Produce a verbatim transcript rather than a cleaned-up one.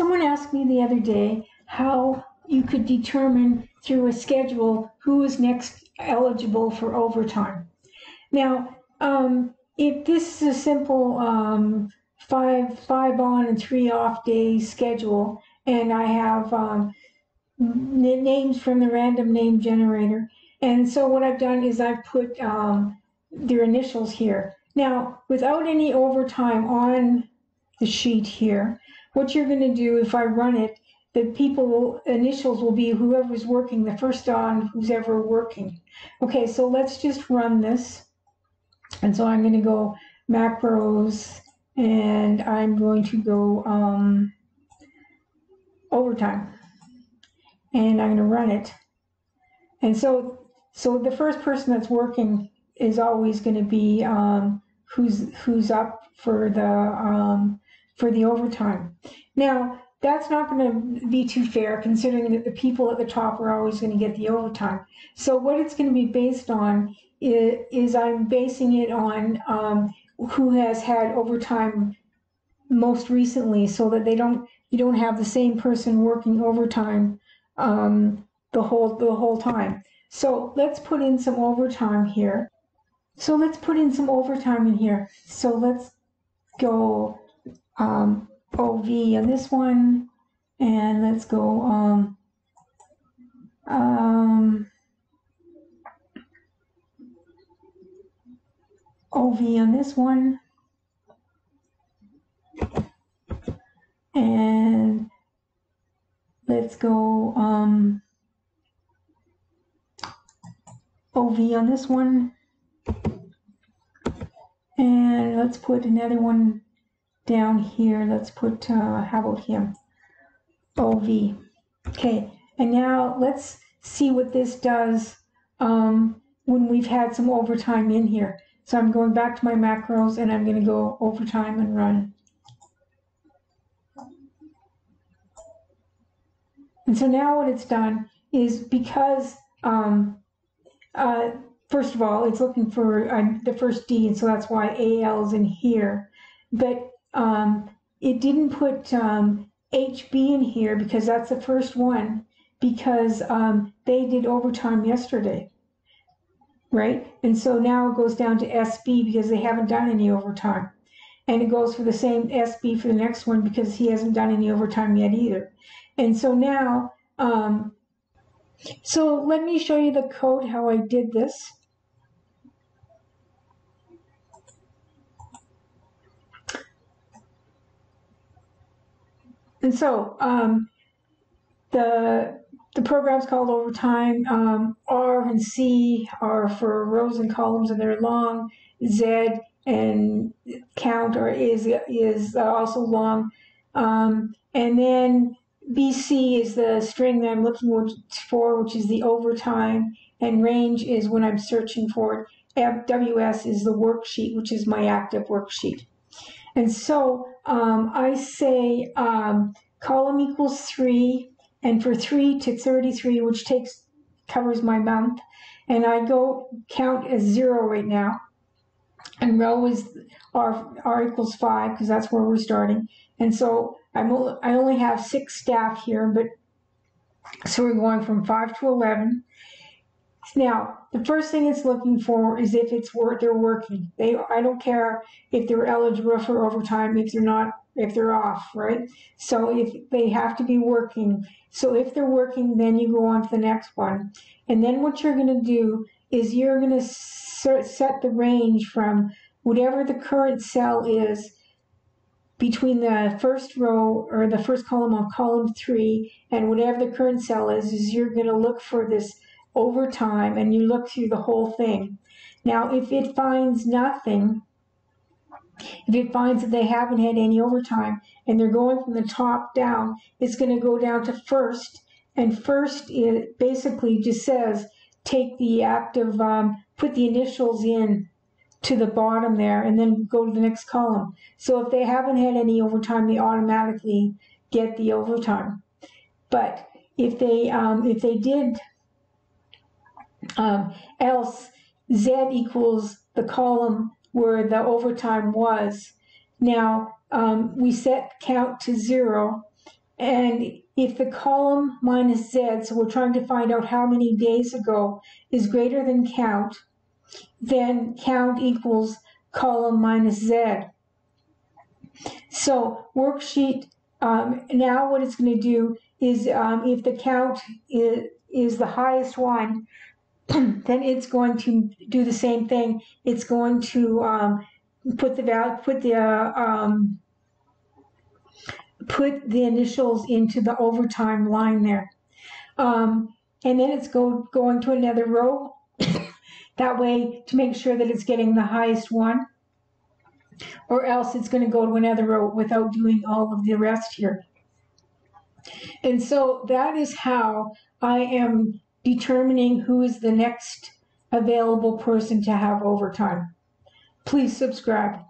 Someone asked me the other day how you could determine through a schedule who is next eligible for overtime. Now, um, if this is a simple um, five five on and three off day schedule, and I have um, names from the random name generator, and so what I've done is I've put um, their initials here. Now, without any overtime on the sheet here, what you're going to do, if I run it, the people will, initials will be whoever's working, the first on who's ever working. Okay, so let's just run this. And so I'm going to go macros, and I'm going to go um, overtime. And I'm going to run it. And so, so the first person that's working is always going to be um, who's who's up for the um, for the overtime. Now, that's not going to be too fair, considering that the people at the top are always going to get the overtime. So what it's going to be based on is, is I'm basing it on um, who has had overtime most recently, so that they don't you don't have the same person working overtime um, the whole the whole time. So let's put in some overtime here. So let's put in some overtime in here. So let's go um, O V on this one, and let's go um, um, O V on this one, and let's go um, O V on this one. And let's put another one down here. Let's put, uh, how about him? O V. Okay, and now let's see what this does um, when we've had some overtime in here. So I'm going back to my macros, and I'm going to go overtime and run. And so now what it's done is, because, um, uh, first of all, it's looking for uh, the first D, and so that's why A L's in here. But um, it didn't put um, H B in here, because that's the first one, because um, they did overtime yesterday, right? And so now it goes down to S B because they haven't done any overtime. And it goes for the same S B for the next one because he hasn't done any overtime yet either. And so now, um, so let me show you the code, how I did this. And so um, the the program's called Overtime. Um, R and C are for rows and columns, and they're long. Z and count or is is also long. Um, and then B C is the string that I'm looking for, which is the overtime, and range is when I'm searching for it. W S is the worksheet, which is my active worksheet. And so um, I say um, column equals three, and for three to thirty-three, which takes covers my month, and I go count as zero right now, and row is R, R equals five, because that's where we're starting. And so I'm only, I only have six staff here, but so we're going from five to eleven. Now, the first thing it's looking for is if it's worth they're working. They I don't care if they're eligible for overtime, if they're not, if they're off, right? So if they have to be working. So if they're working, then you go on to the next one. And then what you're going to do is you're going to set the range from whatever the current cell is between the first row or the first column of column three and whatever the current cell is, is you're going to look for this overtime, and you look through the whole thing. Now, if it finds nothing, if it finds that they haven't had any overtime and they're going from the top down, it's going to go down to first. And first, it basically just says, take the active, um, put the initials in to the bottom there, and then go to the next column. So if they haven't had any overtime, they automatically get the overtime. But if they um, if they did um, else, Z equals the column where the overtime was. Now um, we set count to zero, And if the column minus z, so we're trying to find out how many days ago, is greater than count, then count equals column minus z. So worksheet, um, now what it's going to do is um, if the count is, is the highest one, then it's going to do the same thing. It's going to um, put the value, put the uh, um, put the initials into the overtime line there, um, and then it's go going to another row. That way, to make sure that it's getting the highest one, or else it's going to go to another row without doing all of the rest here. And so that is how I am determining who is the next available person to have overtime. Please subscribe.